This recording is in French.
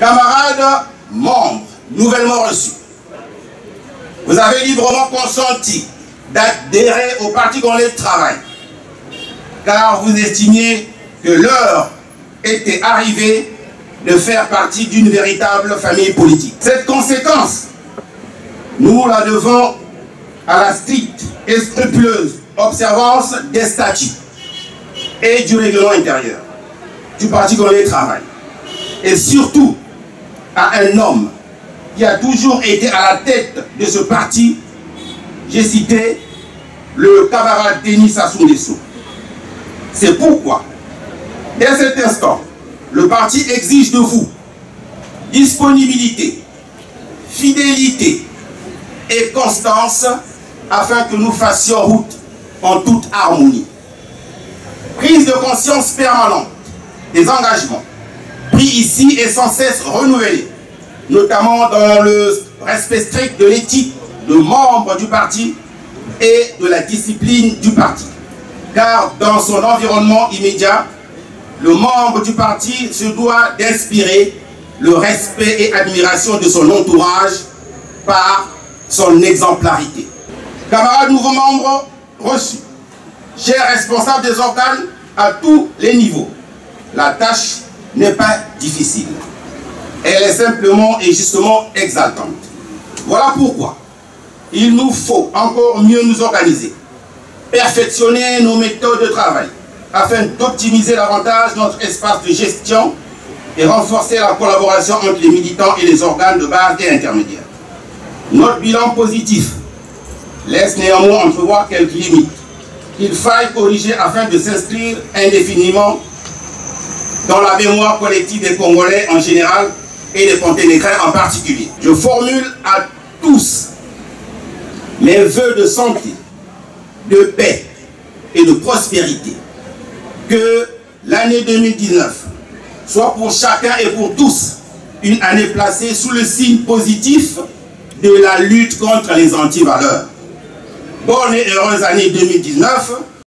Camarades membres nouvellement reçus, vous avez librement consenti d'adhérer au Parti Congolais du Travail, car vous estimiez que l'heure était arrivée de faire partie d'une véritable famille politique. Cette conséquence, nous la devons à la stricte et scrupuleuse observance des statuts et du règlement intérieur du Parti Congolais du Travail, et surtout à un homme qui a toujours été à la tête de ce parti. J'ai cité le camarade Denis Sassou Nguesso. C'est pourquoi, dès cet instant, le parti exige de vous disponibilité, fidélité et constance afin que nous fassions route en toute harmonie. Prise de conscience permanente des engagements pris ici et sans cesse renouvelés, notamment dans le respect strict de l'éthique de membres du parti et de la discipline du parti. Car dans son environnement immédiat, le membre du parti se doit d'inspirer le respect et admiration de son entourage par son exemplarité. Camarades nouveaux membres reçus, chers responsables des organes à tous les niveaux, la tâche n'est pas difficile. Elle est simplement et justement exaltante. Voilà pourquoi il nous faut encore mieux nous organiser, perfectionner nos méthodes de travail, afin d'optimiser davantage notre espace de gestion et renforcer la collaboration entre les militants et les organes de base et intermédiaires. Notre bilan positif laisse néanmoins entrevoir quelques limites qu'il faille corriger afin de s'inscrire indéfiniment dans la mémoire collective des Congolais en général et des Pointe-Négrins en particulier. Je formule à tous mes vœux de santé, de paix et de prospérité. Que l'année 2019 soit pour chacun et pour tous une année placée sous le signe positif de la lutte contre les antivaleurs. Bonne et heureuse année 2019.